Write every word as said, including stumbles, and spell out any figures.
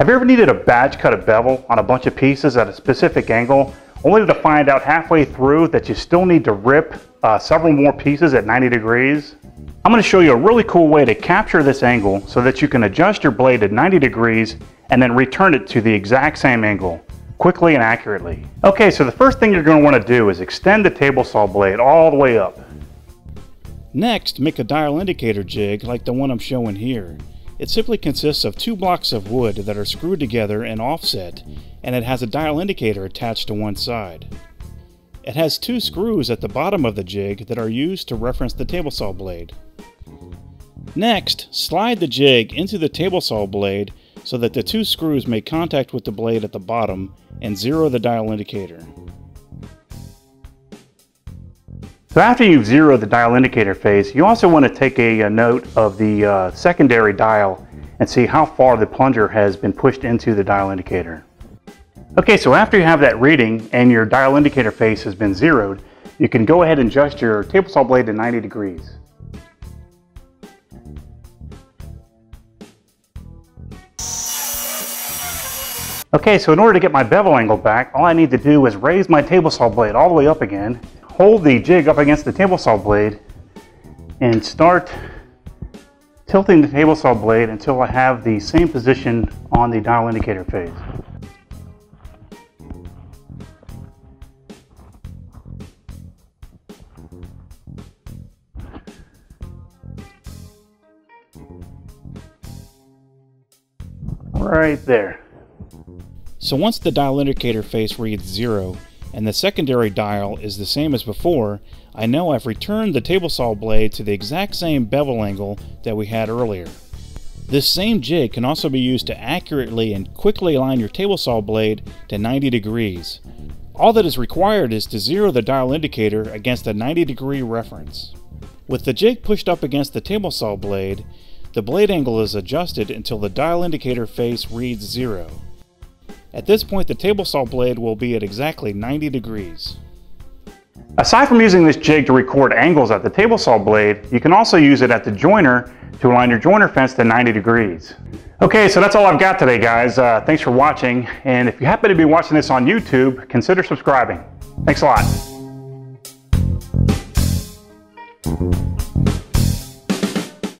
Have you ever needed a badge cut a bevel on a bunch of pieces at a specific angle, only to find out halfway through that you still need to rip uh, several more pieces at ninety degrees? I'm going to show you a really cool way to capture this angle so that you can adjust your blade at ninety degrees and then return it to the exact same angle, quickly and accurately. Okay, so the first thing you're going to want to do is extend the table saw blade all the way up. Next, make a dial indicator jig like the one I'm showing here. It simply consists of two blocks of wood that are screwed together and offset, and it has a dial indicator attached to one side. It has two screws at the bottom of the jig that are used to reference the table saw blade. Next, slide the jig into the table saw blade so that the two screws make contact with the blade at the bottom and zero the dial indicator. So after you've zeroed the dial indicator phase, you also want to take a, a note of the uh, secondary dial and see how far the plunger has been pushed into the dial indicator. Okay, so after you have that reading and your dial indicator phase has been zeroed, you can go ahead and adjust your table saw blade to ninety degrees. Okay, so in order to get my bevel angle back, all I need to do is raise my table saw blade all the way up again, hold the jig up against the table saw blade, and start tilting the table saw blade until I have the same position on the dial indicator phase. Right there. So once the dial indicator face reads zero, and the secondary dial is the same as before, I know I've returned the table saw blade to the exact same bevel angle that we had earlier. This same jig can also be used to accurately and quickly align your table saw blade to ninety degrees. All that is required is to zero the dial indicator against a ninety degree reference. With the jig pushed up against the table saw blade, the blade angle is adjusted until the dial indicator face reads zero. At this point, the table saw blade will be at exactly ninety degrees. Aside from using this jig to record angles at the table saw blade, you can also use it at the joiner to align your joiner fence to ninety degrees. Okay, so that's all I've got today, guys. Uh, thanks for watching. And if you happen to be watching this on YouTube, consider subscribing. Thanks a lot.